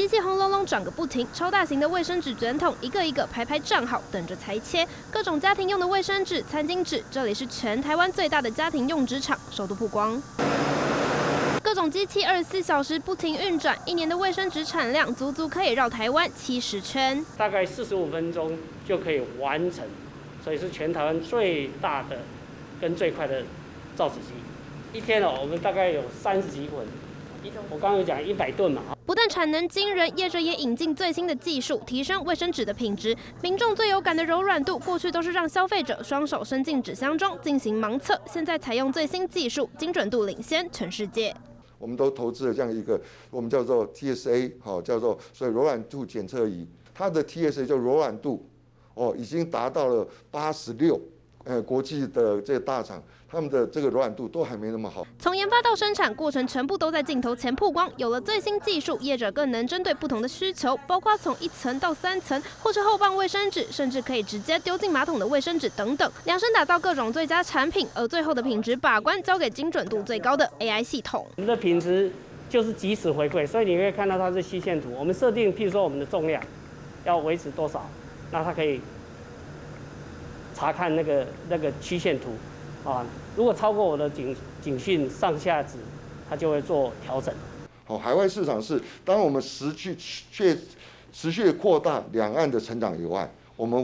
机器轰隆隆转个不停，超大型的卫生纸卷筒一个一个排排站好，等着裁切。各种家庭用的卫生纸、餐巾纸，这里是全台湾最大的家庭用纸厂，首度曝光。 各种机器24小时不停运转，一年的卫生纸产量足足可以绕台湾70圈，大概45分钟就可以完成，所以是全台湾最大的跟最快的造纸机。一天哦，我们大概有30几捆，我刚刚有讲100吨嘛。 不但产能惊人，业者也引进最新的技术，提升卫生纸的品质。民众最有感的柔软度，过去都是让消费者双手伸进纸箱中进行盲测，现在采用最新技术，精准度领先全世界。我们都投资了这样一个，我们叫做 TSA， 好，叫做所以柔软度检测仪，它的 TSA 叫柔软度，哦，已经达到了86。 国际的这个大厂，他们的这个柔软度都还没那么好。从研发到生产过程，全部都在镜头前曝光。有了最新技术，业者更能针对不同的需求，包括从1层到3层，或是厚磅卫生纸，甚至可以直接丢进马桶的卫生纸等等，量身打造各种最佳产品。而最后的品质把关，交给精准度最高的 AI 系统。我们的品质就是即时回馈，所以你可以看到它是虚线图。我们设定，譬如说我们的重量要维持多少，那它可以。 查看那个曲线图，啊，如果超过我的警讯上下值，它就会做调整。好，海外市场是，当我们持续扩大两岸的成长以外，我们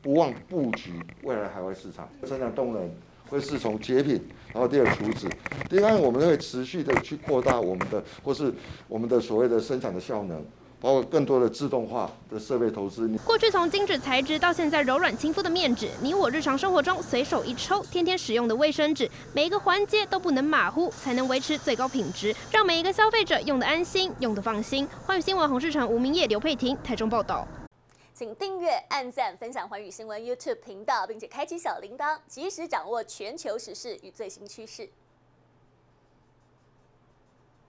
不忘布局未来海外市场。成长动能会是从洁品，然后第二厨子，第二我们会持续的去扩大我们的或是我们的所谓的生产的效能。 包括更多的自动化的设备投资。过去从精致材质到现在柔软亲肤的面纸，你我日常生活中随手一抽、天天使用的卫生纸，每一个环节都不能马虎，才能维持最高品质，让每一个消费者用得安心、用得放心。寰宇新闻洪世成、吴明业、刘佩婷，台中报道。请订阅、按赞、分享寰宇新闻 YouTube 频道，并且开启小铃铛，及时掌握全球时事与最新趋势。